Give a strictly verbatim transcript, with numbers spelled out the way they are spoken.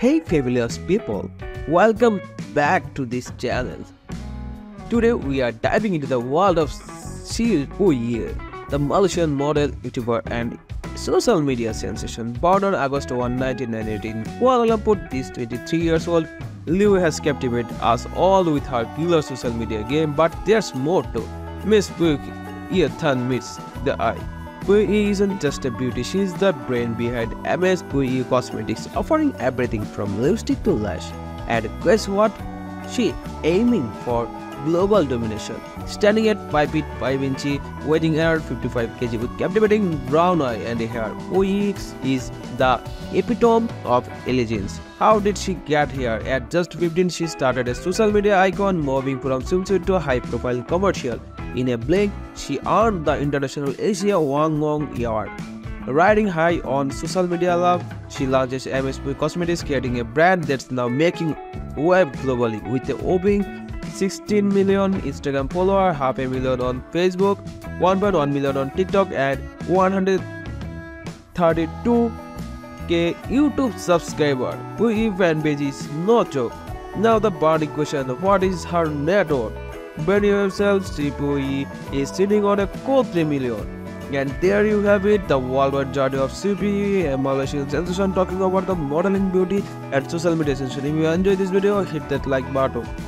Hey fabulous people, welcome back to this channel. Today we are diving into the world of Siew Pui Yi, the Malaysian model, YouTuber and social media sensation. Born on August first, nineteen ninety-eight in Kuala Lumpur, this twenty-three years old, Liu has captivated us all with her killer social media game, but there's more to Ms Pui Yi Tan meets the eye. Pui Yi isn't just a beauty, she's the brain behind Ms Pui Yi Cosmetics, offering everything from lipstick to lash. And guess what? She's aiming for global domination. Standing at five feet five inches, weighing around fifty-five kilograms with captivating brown eye and hair, Pui Yi is the epitome of elegance. How did she get here? At just fifteen, she started as a social media icon, moving from swimsuit to a high-profile commercial. In a blink, she earned the International Asia Wang Wong Award. Riding high on social media love, she launches Ms Pui Yi Cosmetics, creating a brand that's now making waves globally. With a whopping sixteen million Instagram followers, half a million on Facebook, one point one million on TikTok, and one hundred thirty-two K YouTube subscribers, Pui Yi fanbase is no joke. Now the burning question: what is her net worth? When you yourself, Siew Pui Yi is sitting on a cool three million. And there you have it, the worldwide journey of Siew Pui Yi, a Malaysian sensation, talking about the modeling beauty and social media sensation. If you enjoyed this video, hit that like button.